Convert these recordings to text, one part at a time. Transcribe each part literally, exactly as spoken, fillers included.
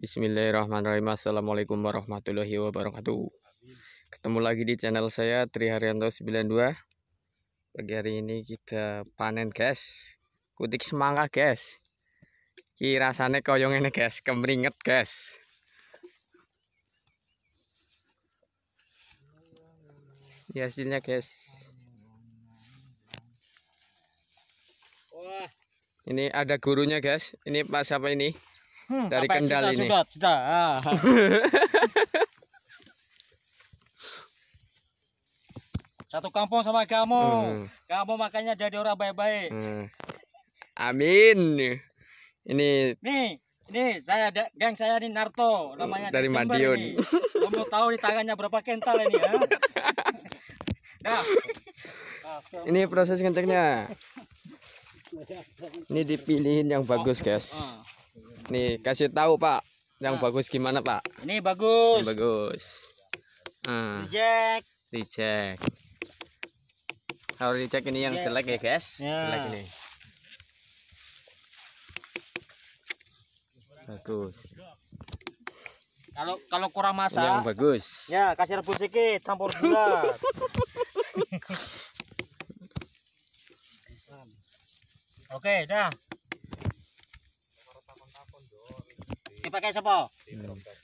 Bismillahirrahmanirrahim. Assalamualaikum warahmatullahi wabarakatuh. Ketemu lagi di channel saya Tri Haryanto sembilan dua. Pagi hari ini kita panen guys, kutik semangka guys. Ki rasane koyo ngene guys, kemringet guys. Ini hasilnya guys. Ini ada gurunya guys. Ini Pak siapa ini? Hmm, dari Kendal ini. Sudah, sudah. Ah. Satu kampung sama kamu. Hmm. Kamu makanya jadi orang baik-baik. Hmm. Amin. Ini. Nih, ini saya geng saya ini Narto, namanya dari Madiun. Kamu tahu di tangannya berapa kental ini ya? Nah. Ini proses ngeteknya. Ini dipilihin yang bagus, guys. Nih kasih tahu Pak, yang nah. bagus gimana Pak? Ini bagus. Ini bagus. Hmm. Dicek. Dicek. Harus dicek ini yang jelek ya guys. Ya. Jelek ini. Bagus. Kalau kalau kurang masak. Yang bagus. Ya kasih rebus sedikit, campur gula. Oke, dah. Dipakai siapa?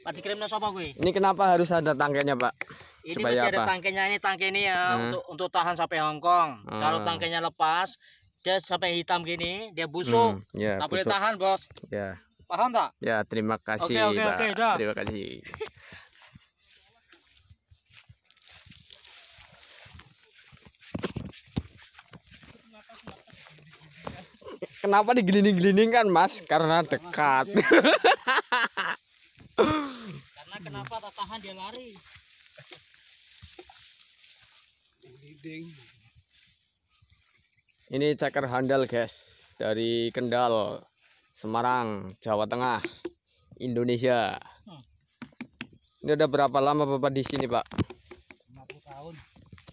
Pati kirimnya siapa gue? Ini kenapa harus ada tangkainya Pak? Ini supaya ada tangkainya, ini tangkai ini ya hmm. untuk untuk tahan sampai Hongkong. Hmm. Kalau tangkainya lepas, dia sampai hitam gini, dia busuk. Hmm. Ya, tak busuk. Boleh tahan bos. Ya. Paham tak? Ya terima kasih. Oke oke oke dah. Terima kasih. Kenapa digelining-gelindingkan Mas? Karena dekat. Karena kenapa tak tahan dia lari. Ini cakar handal guys, dari Kendal, Semarang, Jawa Tengah, Indonesia. Ini udah berapa lama Bapak di sini Pak? lima puluh tahun.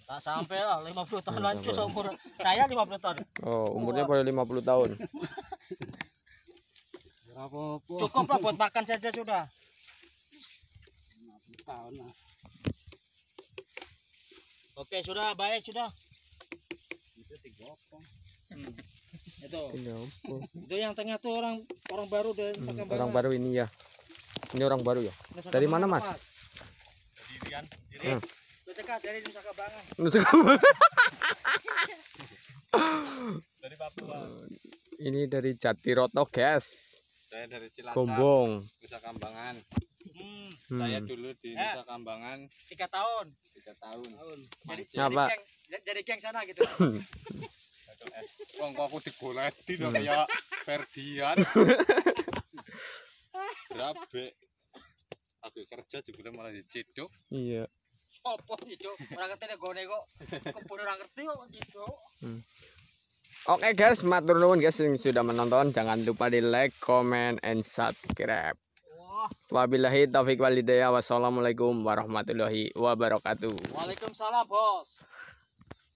Tak sampai lah, lima puluh tahun lanjut seumur saya lima puluh tahun. Oh, umurnya pada lima puluh tahun. Cukup lah buat makan saja sudah. lima puluh tahun lah. Oke, sudah baik sudah. Itu digotong. Hmm. Itu. Itu yang tengah tuh orang orang baru dan hmm, orang baru ini ya. Ini orang baru ya. Dari mana Mas? Dari Rian, diri. Hmm. Cekat dari Nusa Kambangan. Nusa Kambangan. Dari Papua. Ini dari Jatiroto, guys. Saya dari Cilacap. Gombong. Nusa Kambangan. Hmm. Saya dulu di ya. Nusa Kambangan. Tiga tahun. Tiga tahun. tahun. Jadi, jadi, geng, jadi geng sana gitu. Wong aku digoleti dong kayak Ferdian. Grabe. Aku kerja juga malah diciduk. Iya. Opo gitu, orang ngerti gone kok. Kebun orang ngerti kok gitu. Hmm. Oke okay guys, matur nuwun guys yang sudah menonton. Jangan lupa di like, comment, and subscribe. Wah. Wabillahi taufiq walhidayah. Wassalamualaikum warahmatullahi wabarakatuh. Waalaikumsalam bos.